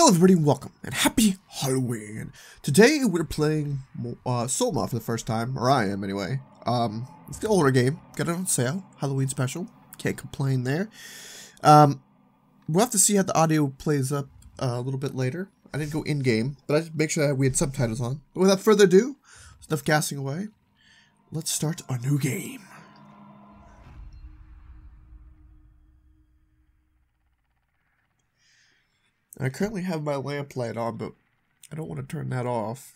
Hello everybody, welcome, and happy Halloween! Today we're playing Soma for the first time, or I am anyway. It's the older game, got it on sale, Halloween special, can't complain there. We'll have to see how the audio plays up a little bit later. I didn't go in-game, but I did make sure that we had subtitles on. But without further ado, enough casting away, let's start our new game. I currently have my lamp light on, but I don't want to turn that off.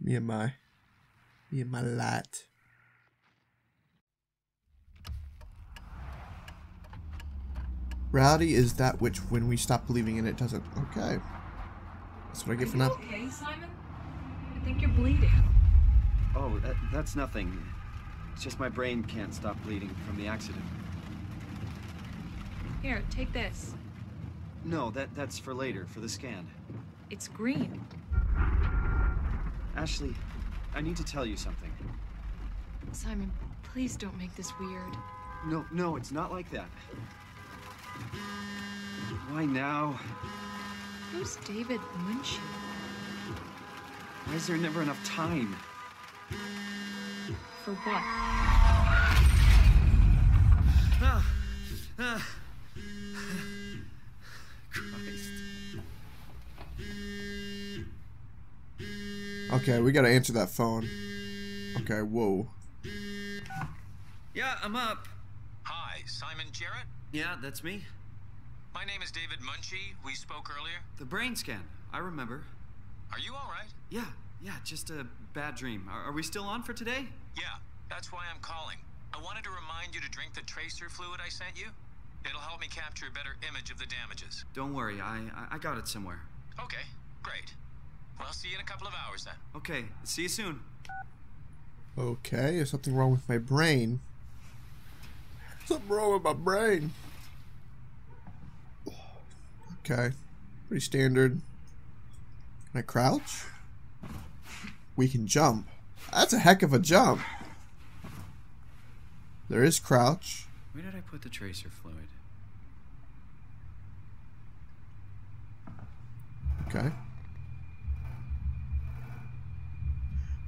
Me and my light. Reality is that which, when we stop believing in it, doesn't. Okay. That's what I get for now. Okay, Simon? I think you're bleeding. Oh, that's nothing. It's just my brain can't stop bleeding from the accident. Here, take this. No, that's for later, for the scan. It's green. Ashley, I need to tell you something. Simon, please don't make this weird. No, it's not like that. Why now? Who's David Munchie? Why is there never enough time? For what? Christ. Okay, we gotta answer that phone. Okay, whoa. Yeah, I'm up. Hi, Simon Jarrett? Yeah, that's me. My name is David Munchie. We spoke earlier. The brain scan. I remember. Are you alright? Yeah, just a bad dream. Are we still on for today? Yeah, that's why I'm calling. I wanted to remind you to drink the tracer fluid I sent you. It'll help me capture a better image of the damages. Don't worry, I got it somewhere. Okay, great. Well, I'll see you in a couple of hours then. Okay, see you soon. Okay, there's something wrong with my brain. Something wrong with my brain. Okay, pretty standard. Can I crouch? We can jump. That's a heck of a jump. There is crouch. Where did I put the tracer fluid? Okay.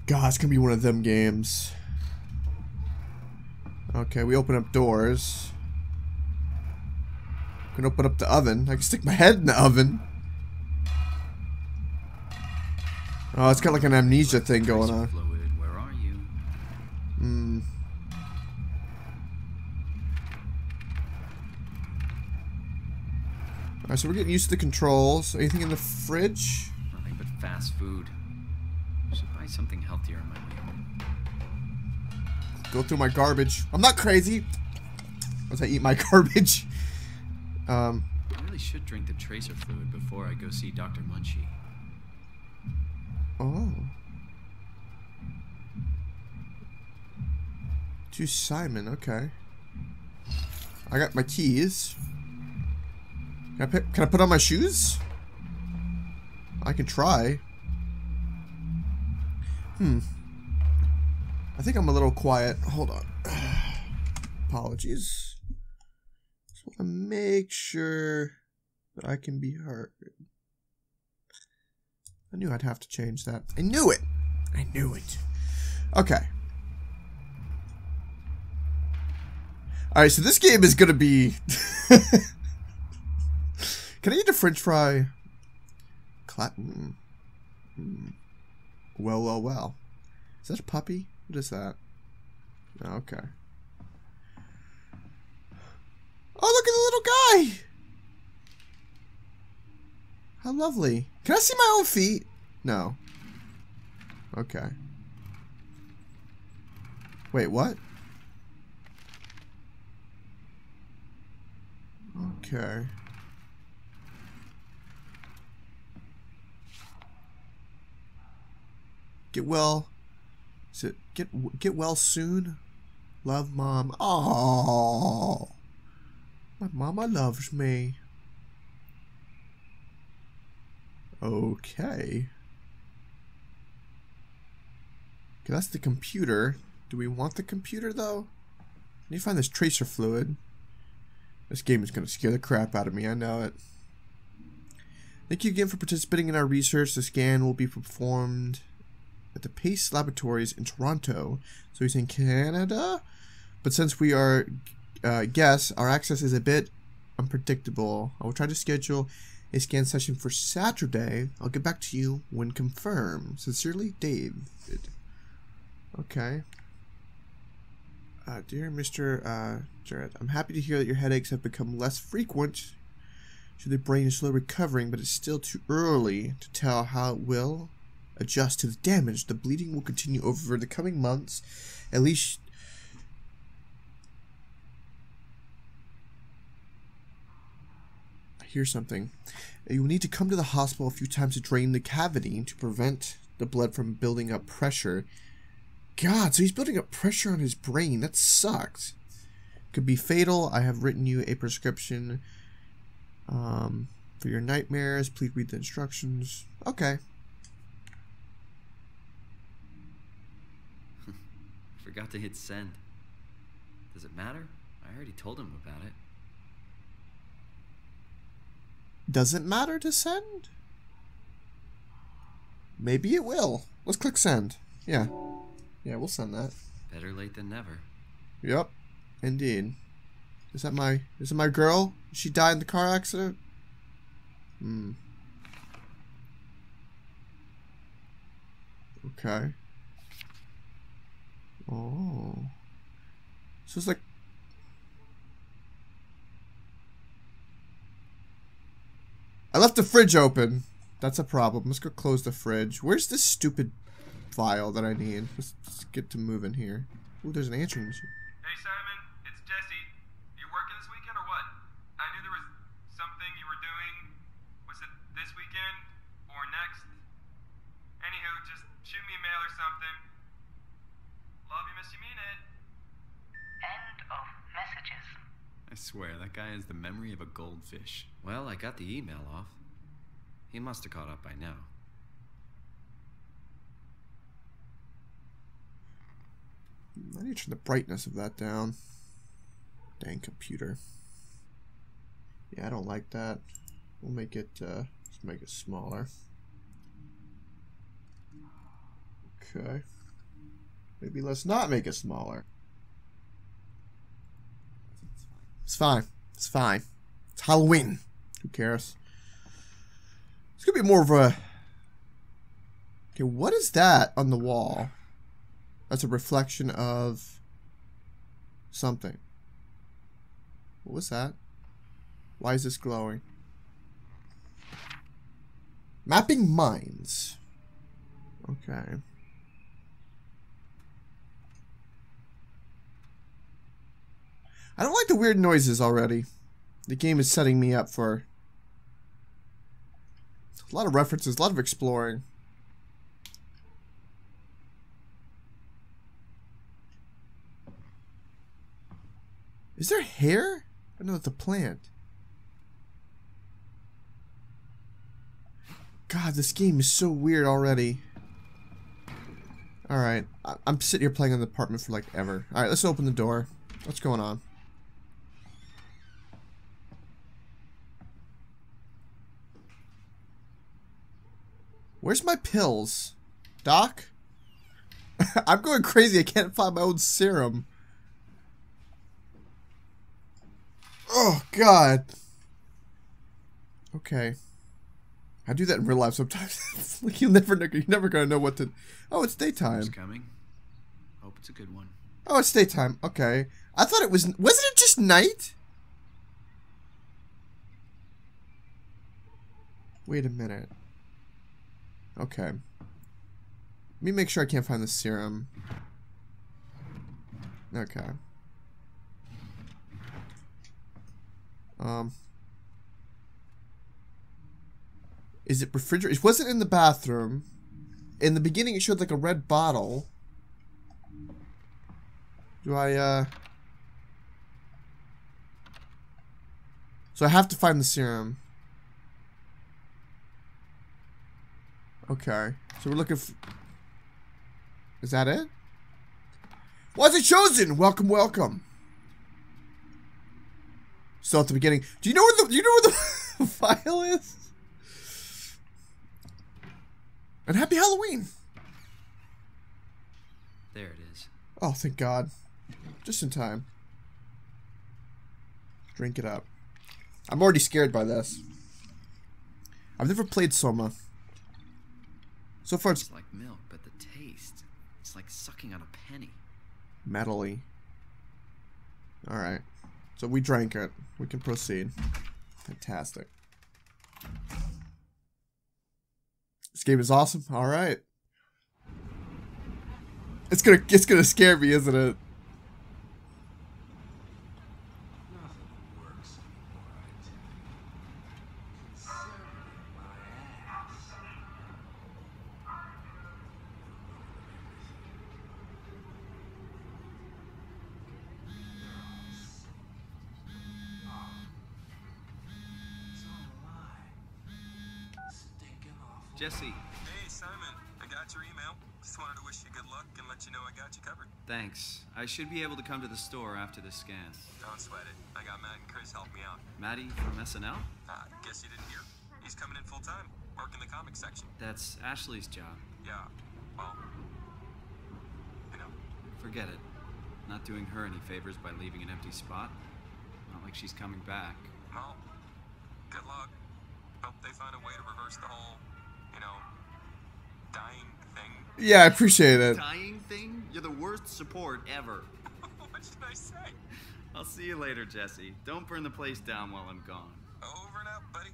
God, it's gonna be one of them games. Okay, we open up doors. I can open up the oven. I can stick my head in the oven. Oh, it's got like an amnesia thing going on. Where are you? Hmm. Alright, so we're getting used to the controls. Anything in the fridge? Nothing but fast food. I should buy something healthier on my way. Go through my garbage. I'm not crazy! Once I eat my garbage. I really should drink the tracer fluid before I go see Dr. Munchie. Oh. To Simon, okay. I got my keys. Can I put on my shoes? I can try. I think I'm a little quiet. Hold on. Apologies. Just want to make sure that I can be heard. I knew I'd have to change that. I knew it! I knew it. Okay. Alright, so this game is gonna be... Can I eat a french fry? Well. Is that a puppy? What is that? Okay. Oh, look at the little guy! How lovely. Can I see my own feet? No. Okay. Wait, what? Okay. Get well. Is it get well soon? Love, Mom. Oh, my mama loves me. Okay. That's the computer. Do we want the computer though? I need to find this tracer fluid. This game is gonna scare the crap out of me. I know it. Thank you again for participating in our research. The scan will be performed at the Pace Laboratories in Toronto. So he's in Canada? But since we are guests, our access is a bit unpredictable. I will try to schedule a scan session for Saturday. I'll get back to you when confirmed. Sincerely, David. Okay. Dear Mr. Jarrett, I'm happy to hear that your headaches have become less frequent. So the brain is slowly recovering, but it's still too early to tell how it will adjust to the damage. The bleeding will continue over the coming months. At least I hear something. You will need to come to the hospital a few times to drain the cavity to prevent the blood from building up pressure. God, so he's building up pressure on his brain. That sucks. Could be fatal. I have written you a prescription for your nightmares. Please read the instructions. Okay. Forgot to hit send. Does it matter? I already told him about it. Does it matter to send? Maybe it will. Let's click send. Yeah. Yeah, we'll send that. Better late than never. Yep, indeed. Is that my girl? She died in the car accident? Hmm. Okay. Oh. So it's like... I left the fridge open. That's a problem. Let's go close the fridge. Where's this stupid... file that I need. Let's get to moving here. Ooh, there's an answering machine. Hey Simon, it's Jesse. You working this weekend or what? I knew there was something you were doing. Was it this weekend or next? Anywho, just shoot me a mail or something. Love you, miss you, mean it. End of messages. I swear, that guy has the memory of a goldfish. Well, I got the email off. He must have caught up by now. I need to turn the brightness of that down. Dang computer. Yeah, I don't like that. We'll make it smaller. Okay. Maybe let's not make it smaller. It's fine. It's fine. It's Halloween. Who cares? It's gonna be more of a... Okay, what is that on the wall? That's a reflection of something. What was that? Why is this glowing? Mapping minds. Okay. I don't like the weird noises already. The game is setting me up for a lot of references, a lot of exploring. Is there hair? Oh, no, it's a plant. God, this game is so weird already. Alright, I'm sitting here playing in the apartment for like ever. Alright, let's open the door. What's going on? Where's my pills? Doc? I'm going crazy. I can't find my own serum. Oh, God. Okay. I do that in real life sometimes. Like you're never gonna know what to... Oh, it's daytime. It's coming. Hope it's a good one. Oh, it's daytime. Okay. I thought it was... Wasn't it just night? Wait a minute. Okay. Let me make sure I can't find the serum. Okay. Is it refrigerator? It wasn't in the bathroom. In the beginning, it showed like a red bottle. Do I, So I have to find the serum. Okay. So we're looking for... Is that it? Was it chosen? Welcome, welcome. Still at the beginning. Do you know where the file is? And happy Halloween! There it is. Oh, thank God. Just in time. Drink it up. I'm already scared by this. I've never played Soma. So far it's like milk, but the taste. It's like sucking on a penny. Metally. Alright. So we drank it. We can proceed. Fantastic. This game is awesome. Alright. It's gonna scare me, isn't it? Jesse. Hey, Simon. I got your email. Just wanted to wish you good luck and let you know I got you covered. Thanks. I should be able to come to the store after this scan. Don't sweat it. I got Matt and Chris helping me out. Matty from SNL? Guess you didn't hear. He's coming in full-time, working the comic section. That's Ashley's job. Yeah. Well, you know. Forget it. Not doing her any favors by leaving an empty spot. Not like she's coming back. Well, good luck. Hope they find a way to reverse the whole... you know, dying thing. Yeah, I appreciate it. Dying thing? You're the worst support ever. What should I say? I'll see you later, Jesse. Don't burn the place down while I'm gone. Over and out, buddy.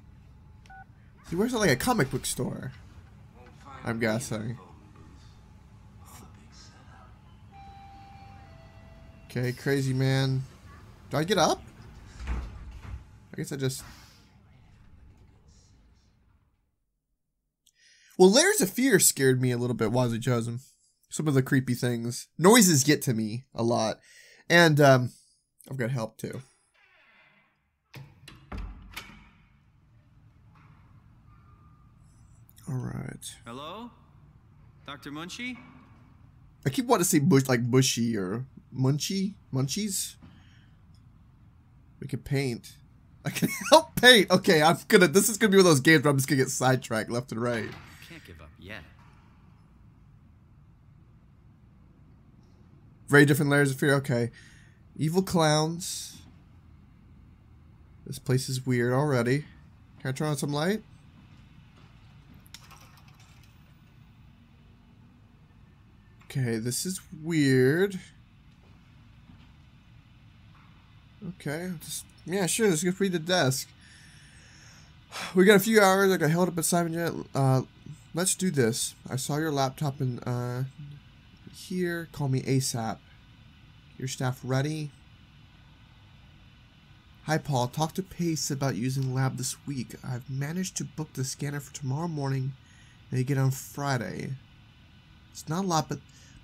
See, where's it like a comic book store? I'm guessing. Okay, crazy man. Do I get up? I guess I just... Well, Layers of Fear scared me a little bit, Wazoo Chosen. Some of the creepy things. Noises get to me a lot. And I've got help, too. All right. Hello? Dr. Munchie? I keep wanting to say Bushy or Munchie. Munchies? We can paint. I can help paint. Okay, I'm gonna. This is gonna be one of those games where I'm just gonna get sidetracked left and right. Give up yet. Very different Layers of Fear. Okay. Evil clowns. This place is weird already. Can I turn on some light? Okay, this is weird. Okay. Just, yeah, sure. Let's go read the desk. We got a few hours. Like I held up at Simon Jarrett. Let's do this. I saw your laptop in here. Call me ASAP. Your staff ready? Hi, Paul. Talk to Pace about using lab this week. I've managed to book the scanner for tomorrow morning. They get on Friday. It's not a lot, but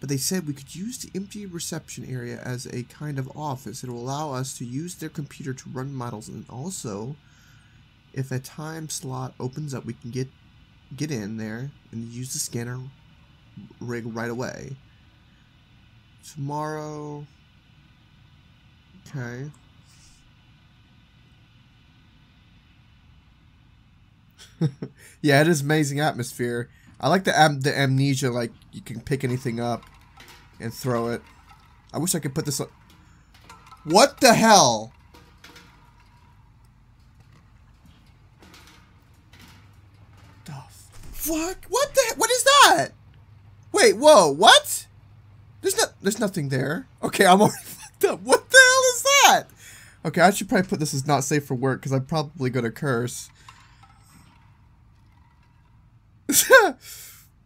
they said we could use the empty reception area as a kind of office. It will allow us to use their computer to run models, and also, if a time slot opens up, we can get in there and use the scanner rig right away. Tomorrow. Okay. Yeah, it is amazing atmosphere. I like the amnesia, like you can pick anything up and throw it. I wish I could put this on. What the hell? Fuck! What the heck? What is that? Wait, whoa, what? There's nothing there. Okay, I'm already fucked up. What the hell is that? Okay, I should probably put this as not safe for work because I'm probably gonna curse.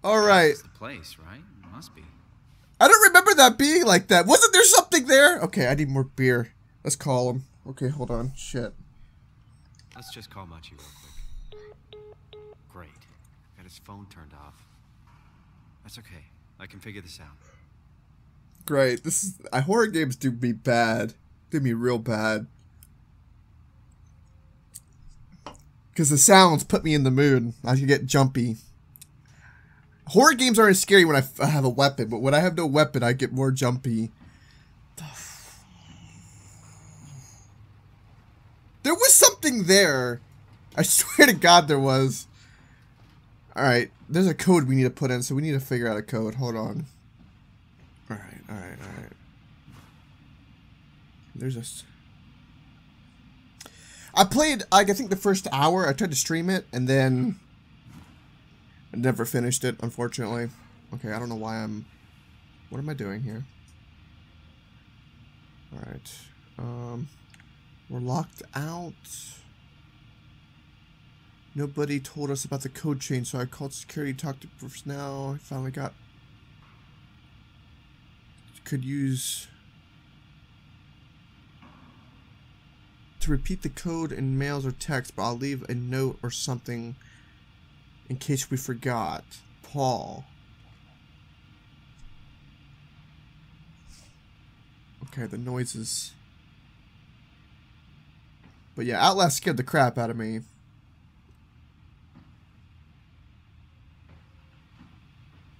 All right. That's the place, right? It must be. I don't remember that being like that. Wasn't there something there? Okay, I need more beer. Let's call him. Okay, hold on. Shit. Let's just call Machi real quick. Great. His phone turned off. That's okay. I can figure this out. Great. This is horror games do me bad. Do me real bad. Because the sounds put me in the mood. I can get jumpy. Horror games aren't scary when I have a weapon, but when I have no weapon, I get more jumpy. There was something there. I swear to God, there was. Alright, there's a code we need to put in, so we need to figure out a code. Hold on. Alright. There's this. I played, like, I think the first hour. I tried to stream it, and then I never finished it, unfortunately. Okay, I don't know why I'm... What am I doing here? Alright. We're locked out. Nobody told us about the code change, so I called security, talked to personnel. I finally got... Could use... To repeat the code in mails or text, but I'll leave a note or something in case we forgot. Paul. Okay, the noises. But yeah, Outlast scared the crap out of me.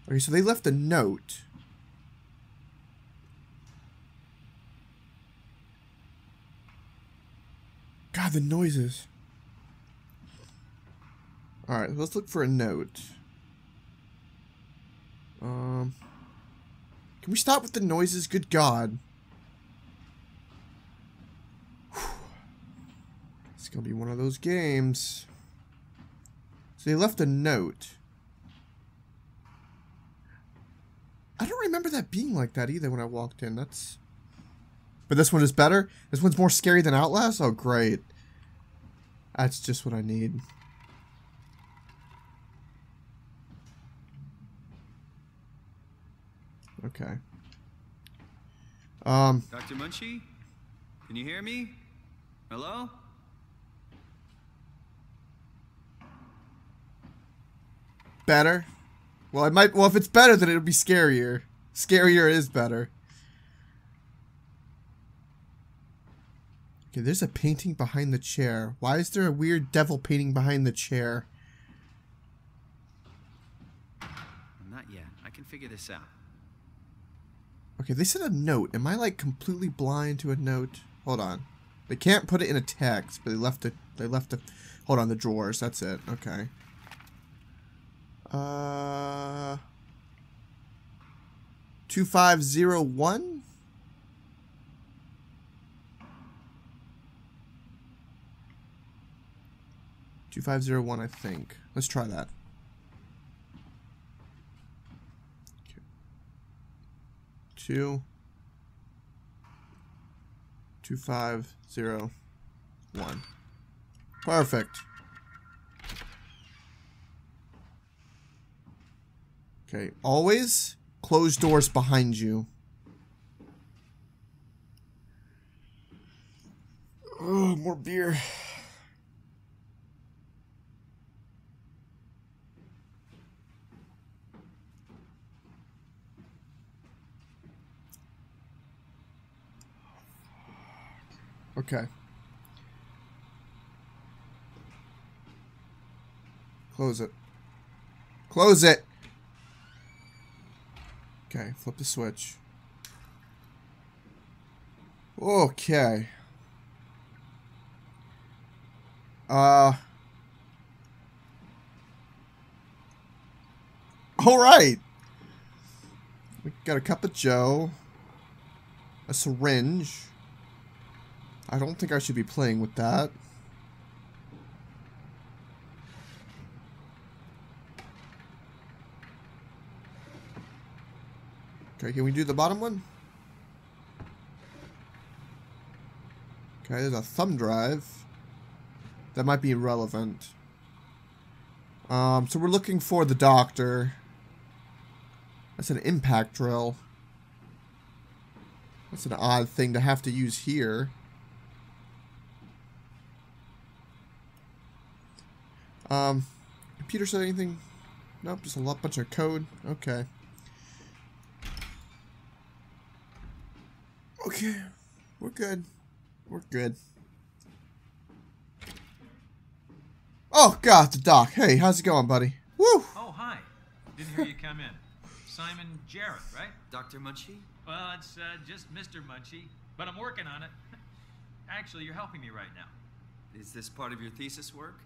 Okay, so they left a note. God, the noises. Alright, let's look for a note. Can we stop with the noises? Good God. Whew. It's gonna be one of those games. So they left a note. I don't remember that being like that either when I walked in. That's... But this one is better? This one's more scary than Outlast? Oh, great. That's just what I need. Okay. Dr. Munchie? Can you hear me? Hello? Better? Well, it might. Well, if it's better, then it'll be scarier. Scarier is better. Okay, there's a painting behind the chair. Why is there a weird devil painting behind the chair? Not yet. I can figure this out. Okay, they said a note. Am I, like, completely blind to a note? Hold on. They can't put it in a text, but they left a. Hold on, the drawers. That's it. Okay. Uh, 2501. I think. Let's try that. Okay. 2501. Perfect. Okay, always close doors behind you. Oh, more beer. Okay. Close it. Close it! Okay, flip the switch. Okay. Alright! We got a cup of Joe. A syringe. I don't think I should be playing with that. Okay, can we do the bottom one? Okay, there's a thumb drive. That might be irrelevant. So we're looking for the doctor. That's an impact drill. That's an odd thing to have to use here. Computer said anything? Nope, just a bunch of code. Okay. Okay, we're good. We're good. Oh God, the doc. Hey, how's it going, buddy? Woo! Oh hi. Didn't hear you come in. Simon Jarrett, right? Dr. Munchie? Well, it's just Mr. Munchie, but I'm working on it. Actually, you're helping me right now. Is this part of your thesis work?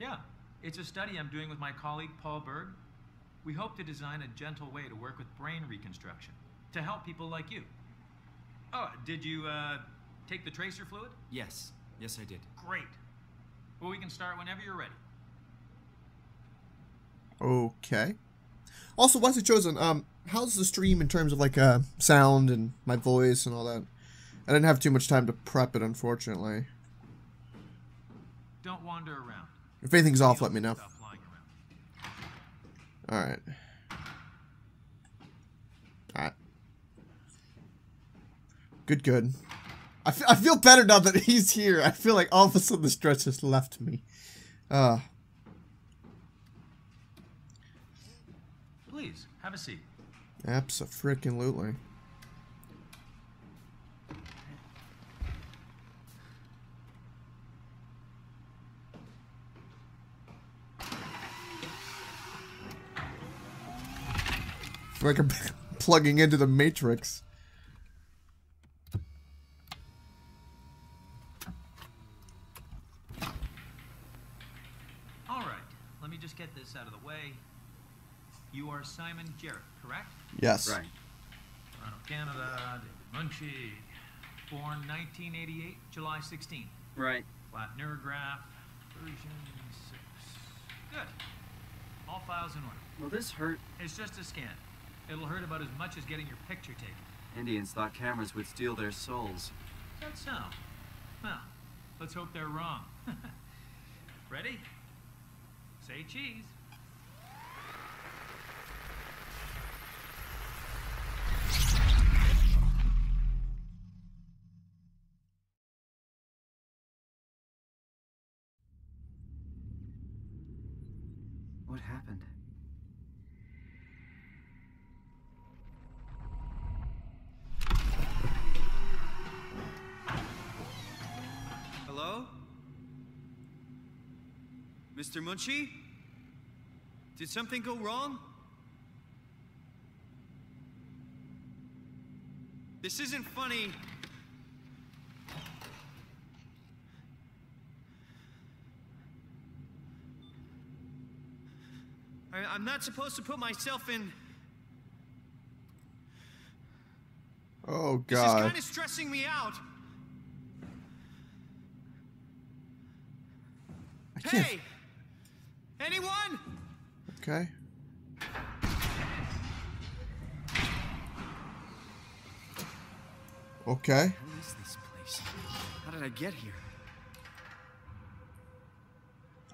Yeah, It's a study I'm doing with my colleague Paul Berg. We hope to design a gentle way to work with brain reconstruction to help people like you. Oh, did you take the tracer fluid? Yes. Yes, I did. Great. Well, we can start whenever you're ready. Okay. Also, once it's chosen, how's the stream in terms of, like, sound and my voice and all that? I didn't have too much time to prep it, unfortunately. Don't wander around. If anything's off, let me know. Alright. Alright. Good, good. I feel better now that he's here. I feel like all of a sudden the stress just left me. Please, have a seat. Abso-freaking-lutely. Like I'm plugging into the Matrix. All right, let me just get this out of the way. You are Simon Jarrett, correct? Yes. Right. Toronto, Canada, David Munchie. Born 1988, July 16. Right. Flat neurograph, version 6. Good. All files in order. Well, this hurt. It's just a scan. It'll hurt about as much as getting your picture taken. Indians thought cameras would steal their souls. That's so. Well, let's hope they're wrong. Ready? Say cheese. What happened? Mr. Munchie? Did something go wrong? This isn't funny. I'm not supposed to put myself in... Oh, God. This is kind of stressing me out. Hey! Anyone? Okay. Okay. What is this place? How did I get here?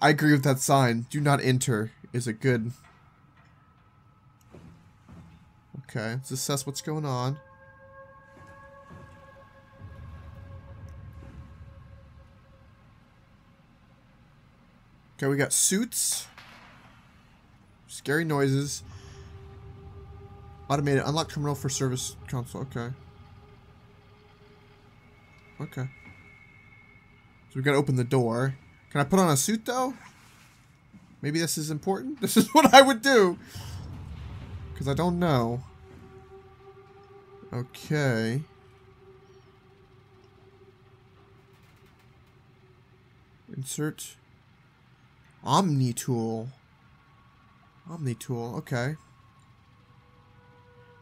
I agree with that sign. Do not enter is a good. Okay, let's assess what's going on. Okay, we got suits, scary noises, automated, unlock terminal for service console, okay. Okay. So we gotta open the door. Can I put on a suit though? Maybe this is important? This is what I would do! Because I don't know. Okay. Insert... Omni Tool. Omni Tool, okay.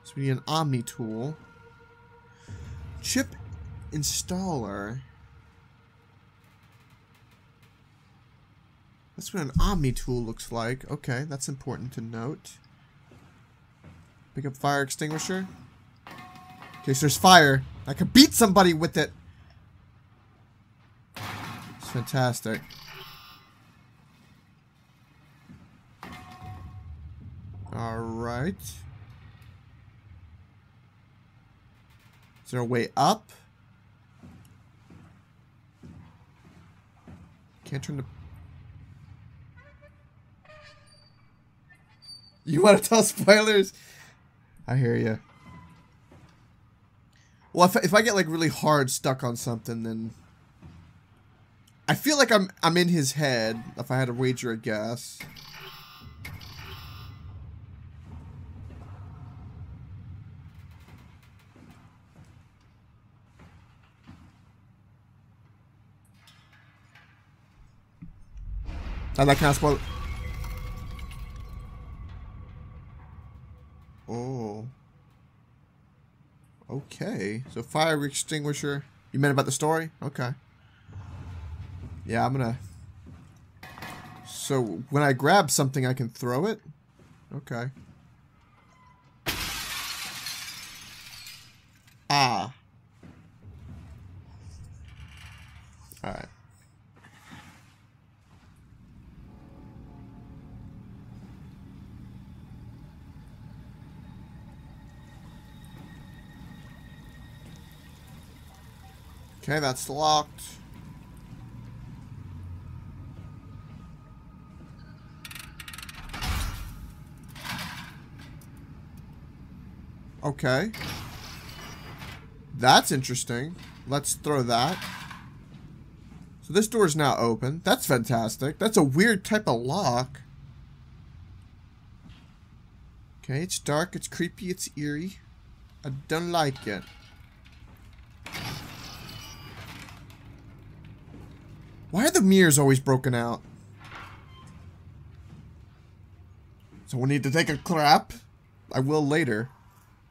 So we need an Omni Tool. Chip installer. That's what an Omni Tool looks like. Okay, that's important to note. Pick up fire extinguisher. In case there's fire, I could beat somebody with it. It's fantastic. Alright. Is there a way up? Can't turn the... You want to tell spoilers? I hear you. Well, if I get like really hard stuck on something, then... I feel like I'm in his head, if I had to wager a guess. And I can spell. Oh. Okay. So fire extinguisher. You meant about the story? Okay. Yeah, I'm gonna. So when I grab something, I can throw it? Okay. Ah. Alright. Okay, that's locked. Okay. That's interesting. Let's throw that. So this door is now open. That's fantastic. That's a weird type of lock. Okay, it's dark, it's creepy, it's eerie. I don't like it. Why are the mirrors always broken out? So we'll need to take a crap. I will later.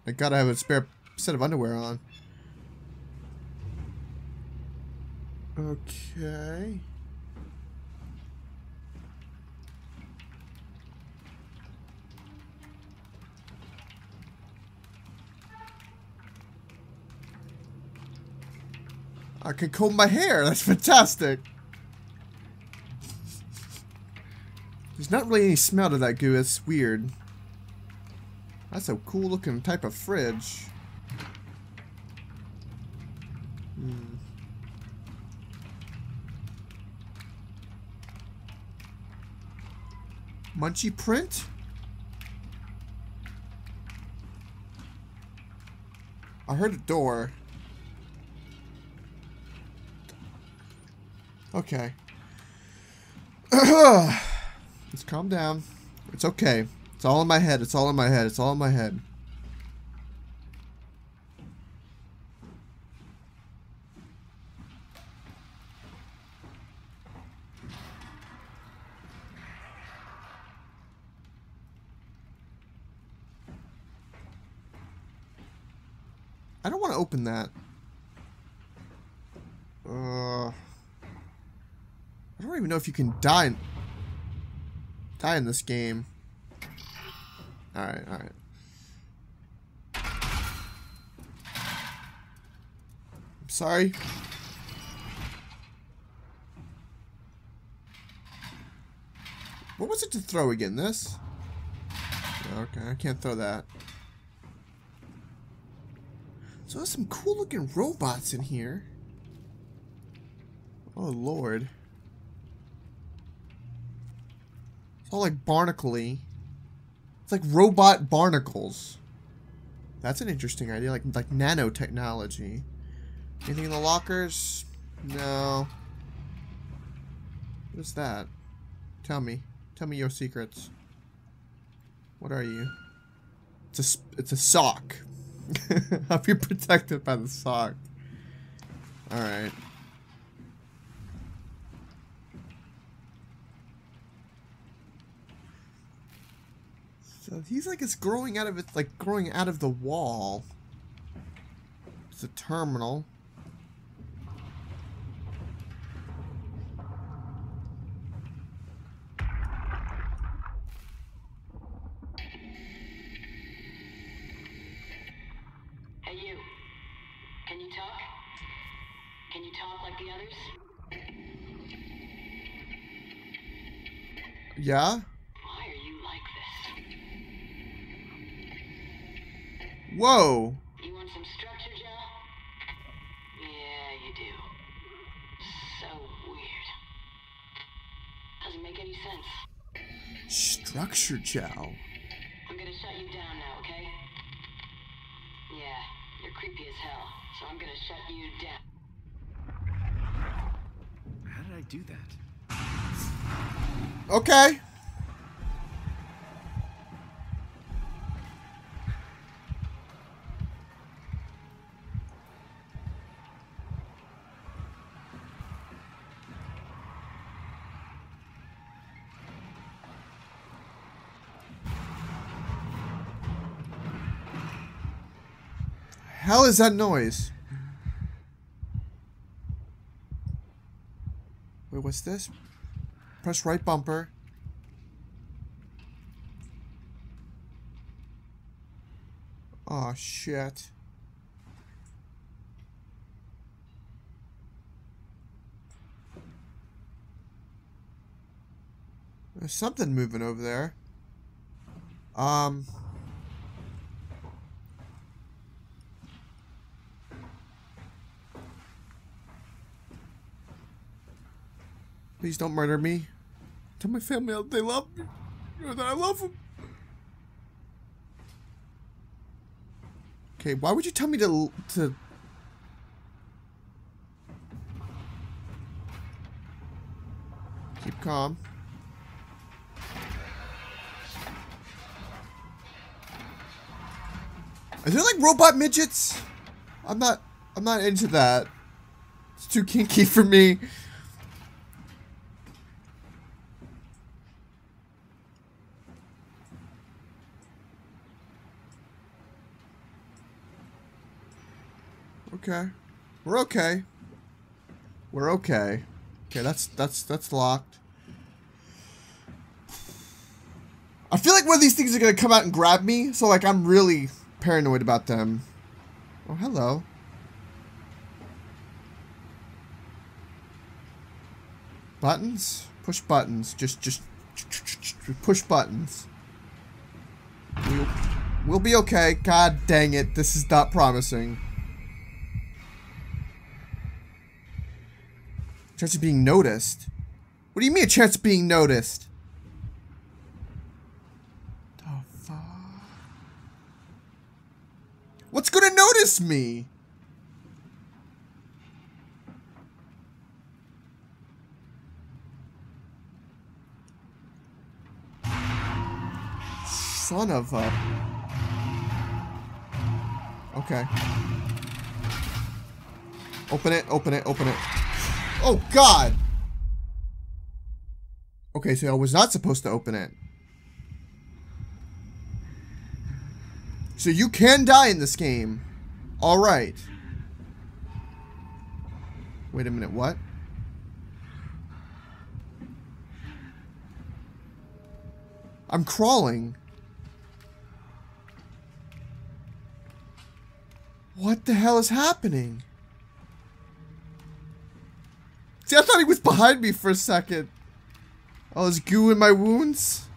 I gotta have a spare set of underwear on. Okay. I can comb my hair. That's fantastic. There's not really any smell to that goo, it's weird. That's a cool looking type of fridge. Hmm. Munchie print? I heard a door. Okay. Just calm down. It's okay. It's all in my head. It's all in my head. It's all in my head. I don't want to open that. I don't even know if you can die in this game. Alright, alright. I'm sorry. What was it to throw again? This? Okay, I can't throw that. So there's some cool looking robots in here. Oh lord. It's all like barnacle-y. Like robot barnacles. That's an interesting idea, like nanotechnology. Anything in the lockers? No. What is that? Tell me. Tell me your secrets. What are you? It's a sock. I'll be protected by the sock. Alright. He's like growing out of the wall. It's a terminal. Hey you. Can you talk? Can you talk like the others? Yeah? Whoa! You want some structure gel? Yeah, you do. So weird. Doesn't make any sense. Structure gel. I'm gonna shut you down now, okay? Yeah, you're creepy as hell, so I'm gonna shut you down. How did I do that? Okay. hell is that noise? Wait, what's this? Press right bumper. Oh, shit. There's something moving over there. Please don't murder me. Tell my family that they love me, or that I love them. Okay, why would you tell me to... Keep calm. Is there like robot midgets? I'm not into that. It's too kinky for me. Okay. We're okay. We're okay. Okay, that's locked. I feel like one of these things are gonna come out and grab me, so like I'm really paranoid about them. Oh, hello. Buttons? Push buttons. Just push buttons. We'll be okay. God dang it, this is not promising. Chance of being noticed? What do you mean a chance of being noticed? The fuck? What's gonna notice me? Son of a... Okay. Open it, open it, open it. Oh, God! Okay, so I was not supposed to open it. So you can die in this game. Alright. Wait a minute, what? I'm crawling. What the hell is happening? See, I thought he was behind me for a second. Oh, there's goo in my wounds?